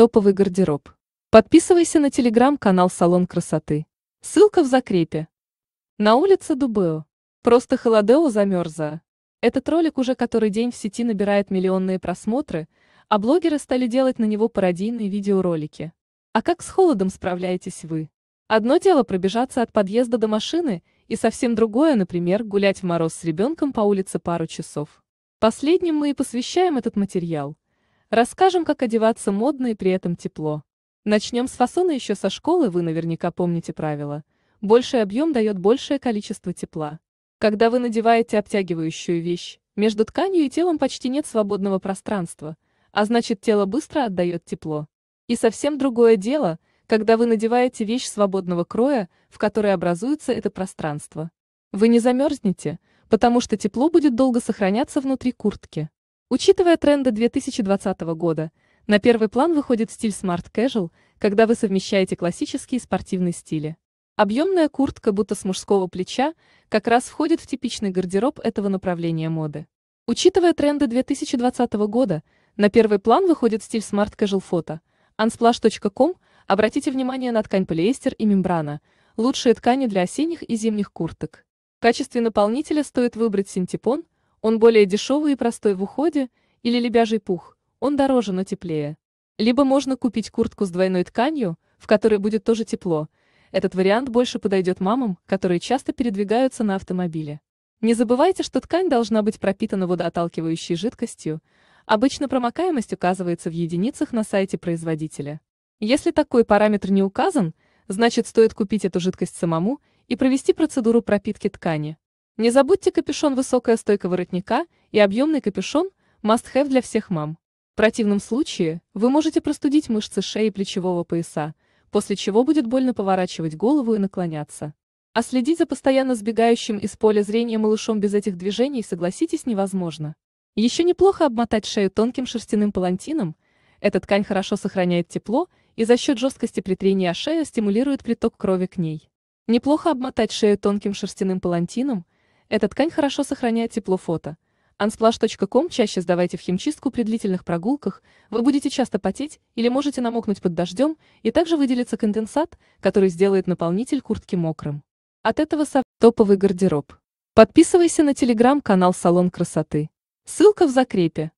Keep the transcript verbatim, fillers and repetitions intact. Топовый гардероб. Подписывайся на телеграм-канал «Салон красоты». Ссылка в закрепе. На улице Дубео. Просто холодео замерзла. Этот ролик уже который день в сети набирает миллионные просмотры, а блогеры стали делать на него пародийные видеоролики. А как с холодом справляетесь вы? Одно дело пробежаться от подъезда до машины, и совсем другое, например, гулять в мороз с ребенком по улице пару часов. Последним мы и посвящаем этот материал. Расскажем, как одеваться модно и при этом тепло. Начнем с фасона еще со школы, вы наверняка помните правило. Больший объем дает большее количество тепла. Когда вы надеваете обтягивающую вещь, между тканью и телом почти нет свободного пространства, а значит тело быстро отдает тепло. И совсем другое дело, когда вы надеваете вещь свободного кроя, в которой образуется это пространство. Вы не замерзнете, потому что тепло будет долго сохраняться внутри куртки. Учитывая тренды две тысячи двадцатого года, на первый план выходит стиль Smart Casual, когда вы совмещаете классические и спортивные стили. Объемная куртка, будто с мужского плеча, как раз входит в типичный гардероб этого направления моды. Учитывая тренды две тысячи двадцатого года, на первый план выходит стиль Smart Casual фото. ансплэш точка ком, обратите внимание на ткань полиэстер и мембрана, лучшие ткани для осенних и зимних курток. В качестве наполнителя стоит выбрать синтепон. Он более дешевый и простой в уходе, или лебяжий пух, он дороже, но теплее. Либо можно купить куртку с двойной тканью, в которой будет тоже тепло. Этот вариант больше подойдет мамам, которые часто передвигаются на автомобиле. Не забывайте, что ткань должна быть пропитана водоотталкивающей жидкостью. Обычно промокаемость указывается в единицах на сайте производителя. Если такой параметр не указан, значит стоит купить эту жидкость самому и провести процедуру пропитки ткани. Не забудьте капюшон, высокая стойка воротника и объемный капюшон – must-have для всех мам. В противном случае вы можете простудить мышцы шеи и плечевого пояса, после чего будет больно поворачивать голову и наклоняться. А следить за постоянно сбегающим из поля зрения малышом без этих движений, согласитесь, невозможно. Еще неплохо обмотать шею тонким шерстяным палантином. Эта ткань хорошо сохраняет тепло и за счет жесткости при трении о шею стимулирует приток крови к ней. Неплохо обмотать шею тонким шерстяным палантином. Эта ткань хорошо сохраняет тепло фото. ансплэш точка ком чаще сдавайте в химчистку при длительных прогулках, вы будете часто потеть или можете намокнуть под дождем, и также выделится конденсат, который сделает наполнитель куртки мокрым. От этого со... Топовый гардероб. Подписывайся на телеграм-канал «Салон красоты». Ссылка в закрепе.